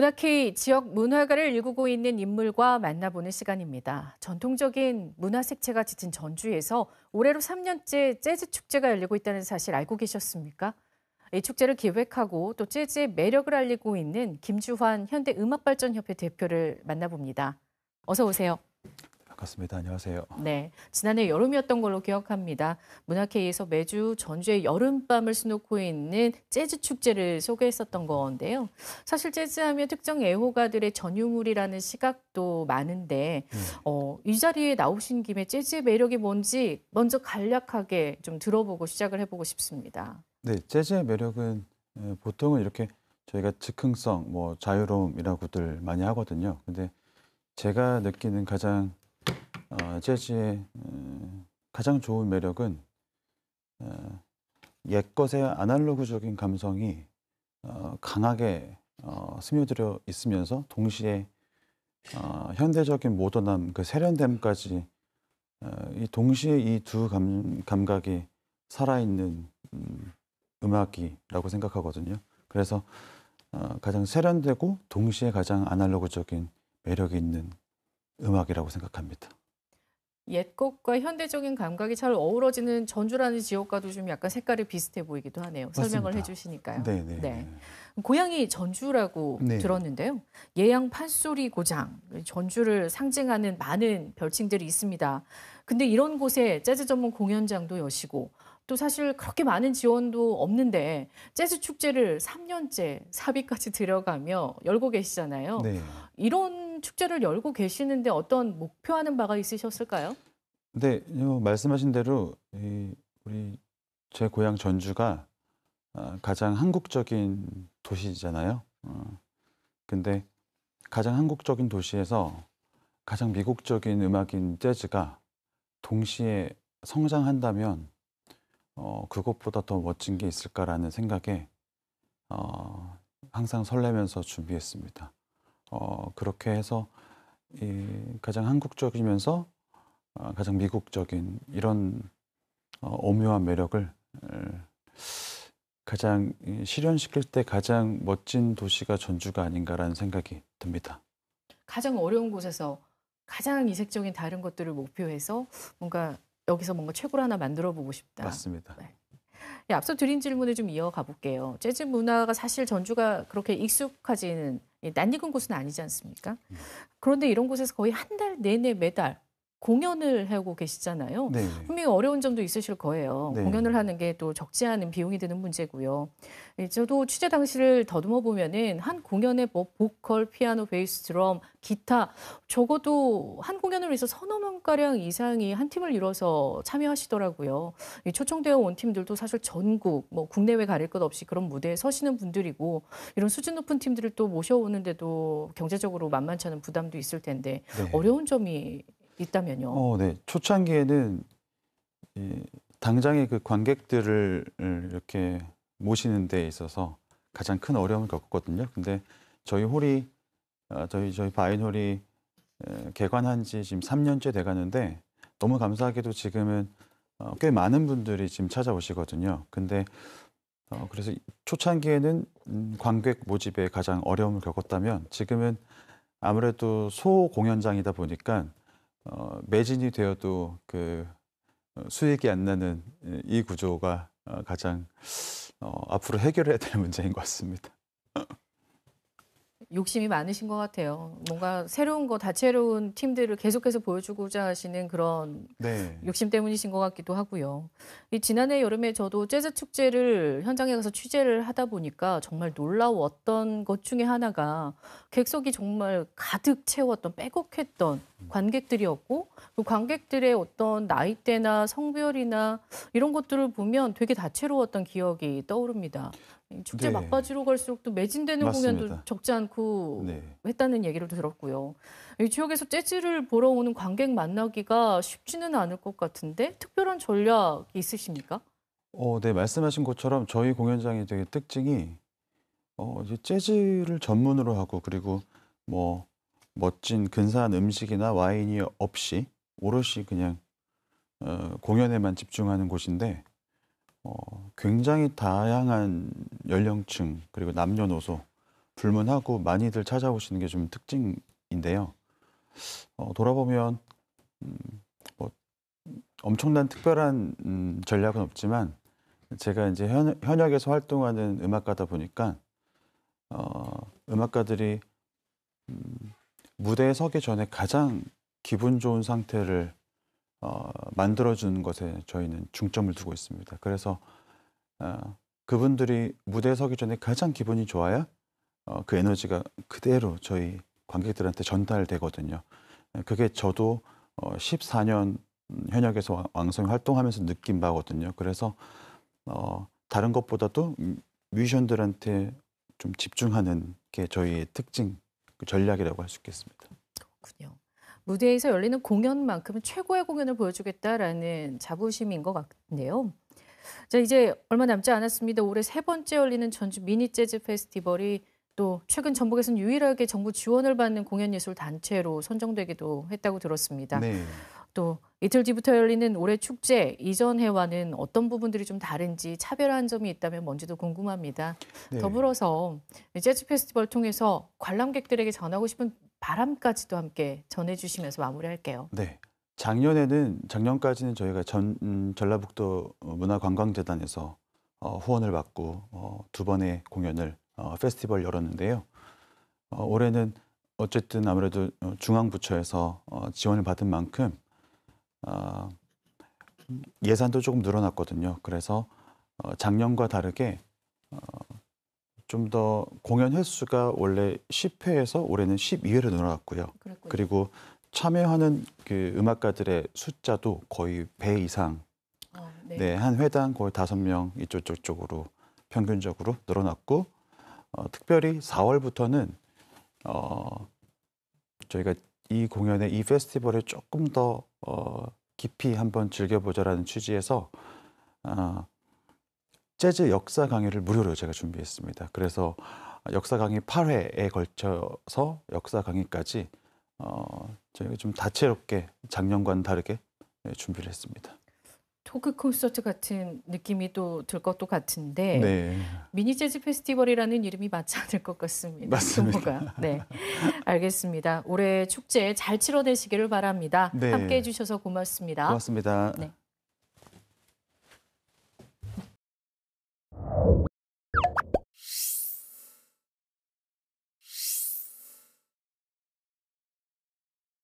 문학회의 지역 문화가를 일구고 있는 인물과 만나보는 시간입니다. 전통적인 문화 색채가 짙은 전주에서 올해로 3년째 재즈 축제가 열리고 있다는 사실 알고 계셨습니까? 이 축제를 기획하고 또 재즈의 매력을 알리고 있는 김주환 현대음악발전협회 대표를 만나봅니다. 어서 오세요. 반갑습니다. 안녕하세요. 네, 지난해 여름이었던 걸로 기억합니다. 문학회의에서 매주 전주의 여름밤을 수놓고 있는 재즈 축제를 소개했었던 건데요. 사실 재즈하면 특정 애호가들의 전유물이라는 시각도 많은데 이 자리에 나오신 김에 재즈의 매력이 뭔지 먼저 간략하게 좀 들어보고 시작을 해보고 싶습니다. 네, 재즈의 매력은 보통은 이렇게 저희가 즉흥성, 자유로움이라고들 많이 하거든요. 근데 제가 느끼는 가장 재즈의 가장 좋은 매력은 옛것의 아날로그적인 감성이 강하게 스며들어 있으면서 동시에 현대적인 모던함, 그 세련됨까지 이 동시에 이 두 감각이 살아있는 음악이라고 생각하거든요. 그래서 가장 세련되고 동시에 가장 아날로그적인 매력이 있는 음악이라고 생각합니다. 옛것과 현대적인 감각이 잘 어우러지는 전주라는 지역과도 좀 약간 색깔이 비슷해 보이기도 하네요. 맞습니다. 설명을 해주시니까요. 네. 고향이 전주라고 들었는데요. 예양 판소리 고장, 전주를 상징하는 많은 별칭들이 있습니다. 근데 이런 곳에 재즈 전문 공연장도 여시고 또 사실 그렇게 많은 지원도 없는데 재즈 축제를 3년째 사비까지 들어가며 열고 계시잖아요. 네. 이런 축제를 열고 계시는데 어떤 목표하는 바가 있으셨을까요? 네, 말씀하신 대로 우리 제 고향 전주가 가장 한국적인 도시잖아요. 근데 가장 한국적인 도시에서 가장 미국적인 음악인 재즈가 동시에 성장한다면 그것보다 더 멋진 게 있을까라는 생각에 항상 설레면서 준비했습니다. 그렇게 해서 가장 한국적이면서 가장 미국적인 이런 오묘한 매력을 가장 실현시킬 때 가장 멋진 도시가 전주가 아닌가라는 생각이 듭니다. 가장 어려운 곳에서 가장 이색적인 다른 것들을 목표해서 여기서 뭔가 최고를 하나 만들어보고 싶다. 맞습니다. 네. 앞서 드린 질문을 좀 이어가 볼게요. 재즈 문화가 사실 전주가 그렇게 익숙하지는 낯익은 곳은 아니지 않습니까? 그런데 이런 곳에서 거의 한 달 내내 매달 공연을 하고 계시잖아요. 네. 분명히 어려운 점도 있으실 거예요. 네. 공연을 하는 게 또 적지 않은 비용이 드는 문제고요. 저도 취재 당시를 더듬어 보면은 한 공연에 보컬, 피아노, 베이스, 드럼, 기타 적어도 한 공연을 위해서 서너 명가량 이상이 한 팀을 이뤄서 참여하시더라고요. 초청되어 온 팀들도 사실 전국 국내외 가릴 것 없이 그런 무대에 서시는 분들이고 이런 수준 높은 팀들을 또 모셔오는데도 경제적으로 만만치 않은 부담도 있을 텐데 어려운 점이 있다면요. 네. 초창기에는 당장의 그 관객들을 이렇게 모시는 데 있어서 가장 큰 어려움을 겪었거든요. 근데 저희 홀이 저희 바인홀이 개관한 지 지금 3년째 돼 가는데 너무 감사하게도 지금은 꽤 많은 분들이 지금 찾아오시거든요. 근데 그래서 초창기에는 관객 모집에 가장 어려움을 겪었다면 지금은 아무래도 소공연장이다 보니까 매진이 되어도 그 수익이 안 나는 이 구조가 가장 앞으로 해결해야 될 문제인 것 같습니다. 욕심이 많으신 것 같아요. 뭔가 새로운 거, 다채로운 팀들을 계속해서 보여주고자 하시는 그런 욕심 때문이신 것 같기도 하고요. 지난해 여름에 저도 재즈 축제를 현장에 가서 취재를 하다 보니까 정말 놀라웠던 것 중에 하나가 객석이 정말 가득 채웠던, 빼곡했던 관객들이었고 그 관객들의 어떤 나이대나 성별이나 이런 것들을 보면 되게 다채로웠던 기억이 떠오릅니다. 축제 막바지로 갈수록 또 매진되는 공연도 적지 않고 했다는 얘기를 들었고요. 이 지역에서 재즈를 보러 오는 관객 만나기가 쉽지는 않을 것 같은데 특별한 전략이 있으십니까? 네, 말씀하신 것처럼 저희 공연장의 되게 특징이 이제 재즈를 전문으로 하고 그리고 멋진 근사한 음식이나 와인이 없이 오롯이 그냥 공연에만 집중하는 곳인데 굉장히 다양한 연령층 그리고 남녀노소 불문하고 많이들 찾아오시는 게 좀 특징인데요. 돌아보면 뭐 엄청난 특별한 전략은 없지만 제가 이제 현역에서 활동하는 음악가다 보니까 음악가들이 무대에 서기 전에 가장 기분 좋은 상태를 만들어주는 것에 저희는 중점을 두고 있습니다. 그래서 그분들이 무대에 서기 전에 가장 기분이 좋아야 그 에너지가 그대로 저희 관객들한테 전달되거든요. 그게 저도 14년 현역에서 왕성히 활동하면서 느낀 바거든요. 그래서 다른 것보다도 뮤지션들한테 좀 집중하는 게 저희의 특징, 전략이라고 할 수 있겠습니다. 그렇군요. 무대에서 열리는 공연만큼은 최고의 공연을 보여주겠다라는 자부심인 것 같네요. 자, 이제 얼마 남지 않았습니다. 올해 3번째 열리는 전주 미니 재즈 페스티벌이 또 최근 전북에서는 유일하게 정부 지원을 받는 공연예술 단체로 선정되기도 했다고 들었습니다. 네. 또 이틀 뒤부터 열리는 올해 축제 이전 해와는 어떤 부분들이 좀 다른지 차별화한 점이 있다면 뭔지도 궁금합니다. 네. 더불어서 재즈 페스티벌 통해서 관람객들에게 전하고 싶은 바람까지도 함께 전해주시면서 마무리할게요. 네, 작년까지는 저희가 전라북도 문화관광재단에서 후원을 받고 2번의 공연을 페스티벌 열었는데요. 올해는 어쨌든 아무래도 중앙부처에서 지원을 받은 만큼 예산도 조금 늘어났거든요. 그래서 작년과 다르게 좀 더 공연 횟수가 원래 10회에서 올해는 12회로 늘어났고요. 그랬군요. 그리고 참여하는 그 음악가들의 숫자도 거의 배 이상, 네. 네, 한 회당 거의 5명 이쪽으로 평균적으로 늘어났고, 특별히 4월부터는 저희가 이 공연에, 이 페스티벌에 조금 더 깊이 한번 즐겨보자라는 취지에서 재즈 역사 강의를 무료로 제가 준비했습니다. 그래서 역사 강의 8회에 걸쳐서 역사 강의까지 저희가 좀 다채롭게 작년과는 다르게 준비를 했습니다. 토크 콘서트 같은 느낌이 또 들 것도 같은데, 네. 미니 재즈 페스티벌이라는 이름이 맞지 않을 것 같습니다. 맞습니다. 네, 알겠습니다. 올해 축제 잘 치러내시기를 바랍니다. 네. 함께해 주셔서 고맙습니다. 고맙습니다. 네.